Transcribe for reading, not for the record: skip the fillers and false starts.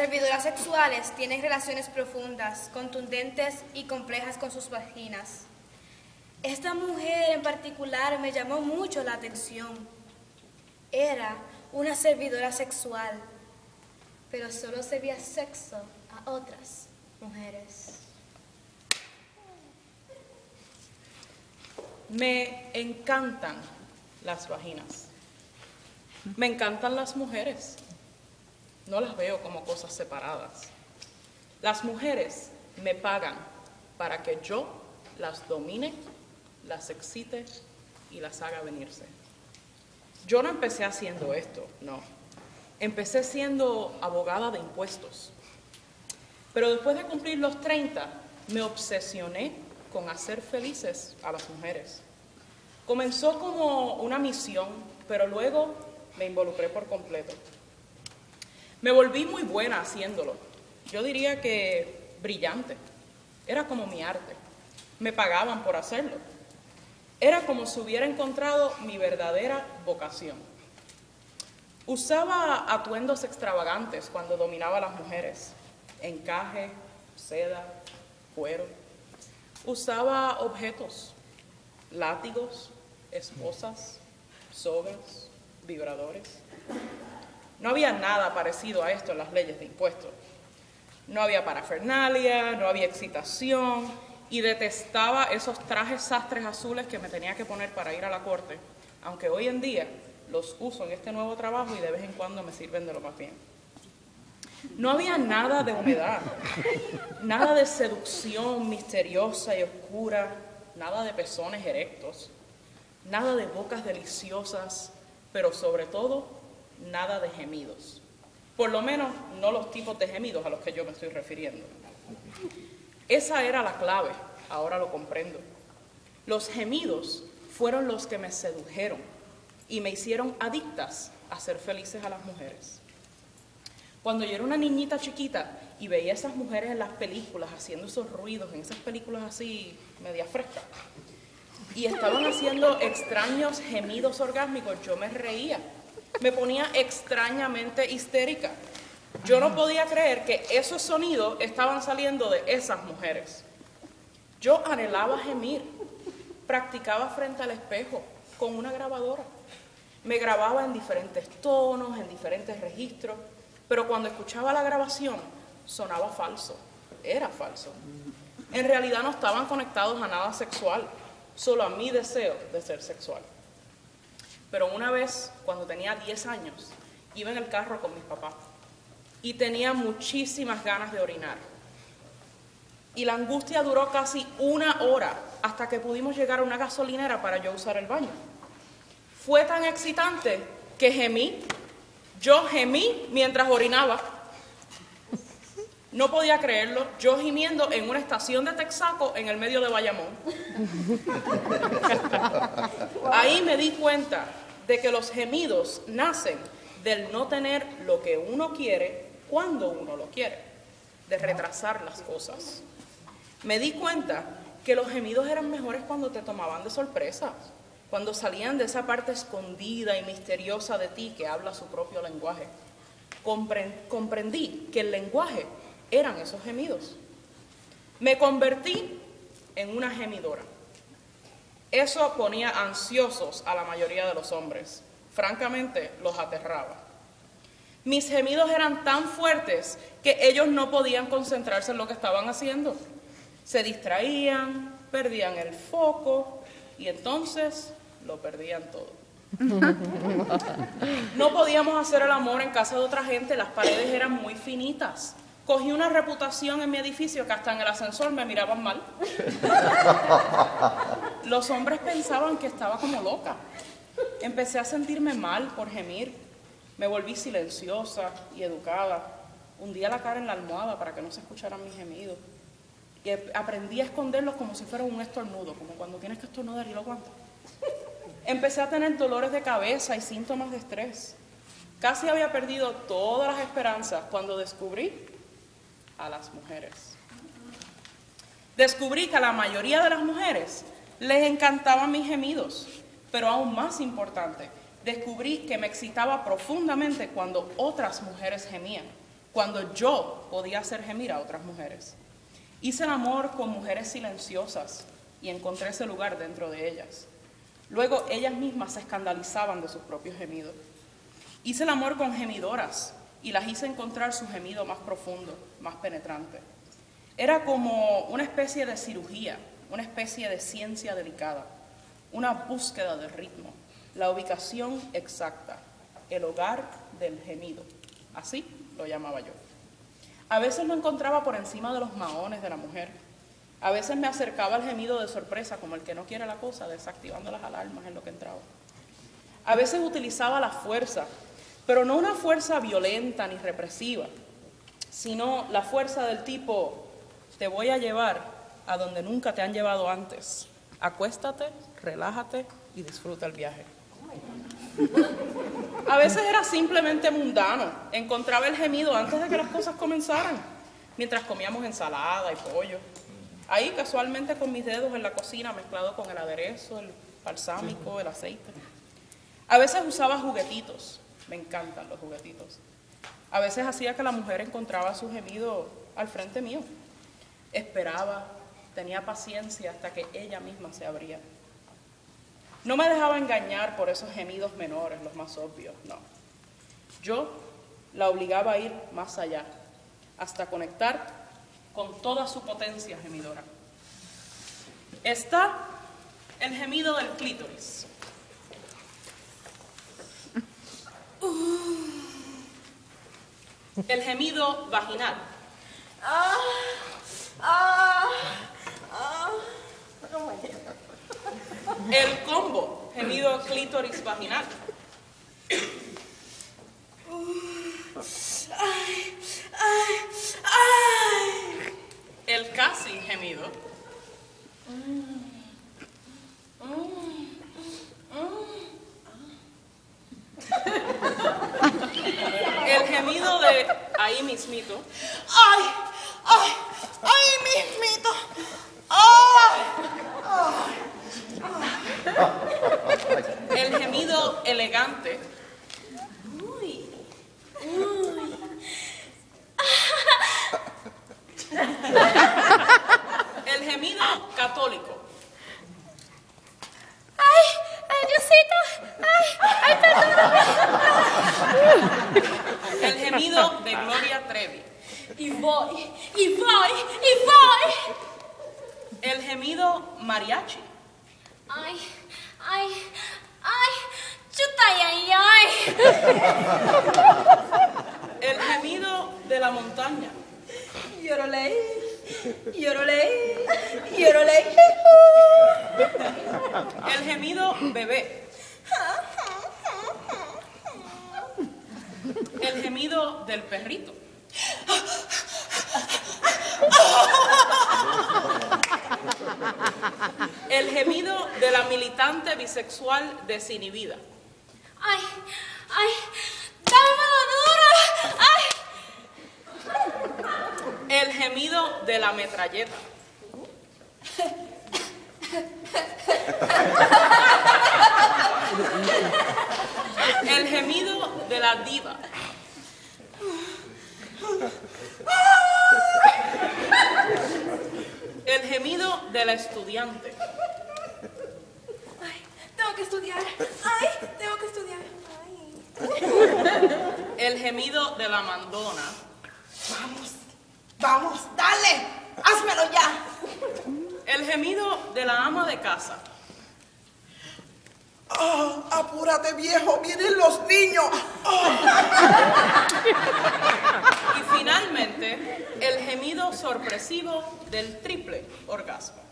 servidoras sexuales tienen relaciones profundas, contundentes y complejas con sus vaginas. Esta mujer en particular me llamó mucho la atención. Era una servidora sexual, pero solo servía sexo a otras mujeres. Me encantan las vaginas. Me encantan las mujeres. No las veo como cosas separadas. Las mujeres me pagan para que yo las domine, las excite y las haga venirse. Yo no empecé haciendo esto, no. Empecé siendo abogada de impuestos. Pero después de cumplir los 30, me obsesioné con hacer felices a las mujeres. Comenzó como una misión, pero luego me involucré por completo. Me volví muy buena haciéndolo. Yo diría que brillante. Era como mi arte. Me pagaban por hacerlo. Era como si hubiera encontrado mi verdadera vocación. Usaba atuendos extravagantes cuando dominaba a las mujeres. Encaje, seda, cuero. Usaba objetos, látigos, esposas, sogas, vibradores. No había nada parecido a esto en las leyes de impuestos. No había parafernalia, no había excitación, y detestaba esos trajes sastres azules que me tenía que poner para ir a la corte, aunque hoy en día los uso en este nuevo trabajo y de vez en cuando me sirven de lo más bien. No había nada de humedad, nada de seducción misteriosa y oscura, nada de pezones erectos, nada de bocas deliciosas, pero sobre todo, nada de gemidos. Por lo menos, no los tipos de gemidos a los que yo me estoy refiriendo. Esa era la clave, ahora lo comprendo. Los gemidos fueron los que me sedujeron y me hicieron adictas a ser felices a las mujeres. Cuando yo era una niñita chiquita y veía a esas mujeres en las películas haciendo esos ruidos, en esas películas así, media fresca, y estaban haciendo extraños gemidos orgásmicos, yo me reía. Me ponía extrañamente histérica. Yo no podía creer que esos sonidos estaban saliendo de esas mujeres. Yo anhelaba gemir. Practicaba frente al espejo con una grabadora. Me grababa en diferentes tonos, en diferentes registros. Pero cuando escuchaba la grabación, sonaba falso. Era falso. En realidad no estaban conectados a nada sexual, solo a mi deseo de ser sexual. Pero una vez, cuando tenía 10 años, iba en el carro con mis papás y tenía muchísimas ganas de orinar. Y la angustia duró casi una hora hasta que pudimos llegar a una gasolinera para yo usar el baño. Fue tan excitante que gemí. Yo gemí mientras orinaba. No podía creerlo, yo gimiendo en una estación de Texaco en el medio de Bayamón. Ahí me di cuenta de que los gemidos nacen del no tener lo que uno quiere cuando uno lo quiere, de retrasar las cosas. Me di cuenta que los gemidos eran mejores cuando te tomaban de sorpresa, cuando salían de esa parte escondida y misteriosa de ti que habla su propio lenguaje. Comprendí que el lenguaje eran esos gemidos. Me convertí en una gemidora. Eso ponía ansiosos a la mayoría de los hombres. Francamente, los aterraba. Mis gemidos eran tan fuertes que ellos no podían concentrarse en lo que estaban haciendo. Se distraían, perdían el foco y entonces lo perdían todo. No podíamos hacer el amor en casa de otra gente, las paredes eran muy finitas. Cogí una reputación en mi edificio que hasta en el ascensor me miraban mal. Los hombres pensaban que estaba como loca. Empecé a sentirme mal por gemir. Me volví silenciosa y educada. Hundía la cara en la almohada para que no se escucharan mis gemidos. Y aprendí a esconderlos como si fuera un estornudo, como cuando tienes que estornudar y lo aguantas. Empecé a tener dolores de cabeza y síntomas de estrés. Casi había perdido todas las esperanzas cuando descubrí a las mujeres. Descubrí que a la mayoría de las mujeres les encantaban mis gemidos, pero aún más importante, descubrí que me excitaba profundamente cuando otras mujeres gemían, cuando yo podía hacer gemir a otras mujeres. Hice el amor con mujeres silenciosas y encontré ese lugar dentro de ellas. Luego ellas mismas se escandalizaban de sus propios gemidos. Hice el amor con gemidoras y las hice encontrar su gemido más profundo, más penetrante. Era como una especie de cirugía, una especie de ciencia delicada, una búsqueda de ritmo, la ubicación exacta, el hogar del gemido. Así lo llamaba yo. A veces lo encontraba por encima de los maones de la mujer. A veces me acercaba al gemido de sorpresa, como el que no quiere la cosa, desactivando las alarmas en lo que entraba. A veces utilizaba la fuerza, pero no una fuerza violenta ni represiva, sino la fuerza del tipo, te voy a llevar a donde nunca te han llevado antes. Acuéstate, relájate y disfruta el viaje. A veces era simplemente mundano. Encontraba el gemido antes de que las cosas comenzaran, mientras comíamos ensalada y pollo. Ahí, casualmente, con mis dedos en la cocina, mezclado con el aderezo, el balsámico, el aceite. A veces usaba juguetitos. Me encantan los juguetitos. A veces hacía que la mujer encontraba su gemido al frente mío. Esperaba, tenía paciencia hasta que ella misma se abría. No me dejaba engañar por esos gemidos menores, los más obvios, no. Yo la obligaba a ir más allá, hasta conectar con toda su potencia gemidora. Está el gemido del clítoris. El gemido vaginal. El combo, gemido clítoris vaginal. El casi gemido. El gemido de ahí mismito. ¡Ay! ¡Ay! ¡Ahí mismito! ¡Ay! ¡Ay! El gemido elegante. ¡Uy! ¡Uy! El gemido católico. ¡Ay! ¡Ay, Diosito! ¡Ay! ¡Ay, perdóname! El gemido de Gloria Trevi. ¡Y voy! ¡Y voy! ¡Y voy! El gemido mariachi. ¡Ay! ¡Ay! ¡Ay! ¡Chuta, ay, ay! El gemido de la montaña. Yorolei, yorolei, yorolei. El gemido bebé. El gemido del perrito. El gemido de la militante bisexual desinhibida. Ay, ay, dámelo duro, ay. El gemido de la metralleta. El gemido de la diva. El gemido de la estudiante. Ay, tengo que estudiar. Ay, tengo que estudiar. Ay. El gemido de la mandona. Vamos. Vamos, dale, házmelo ya. El gemido de la ama de casa. Oh, apúrate, viejo, vienen los niños. Oh. Y finalmente, el gemido sorpresivo del triple orgasmo.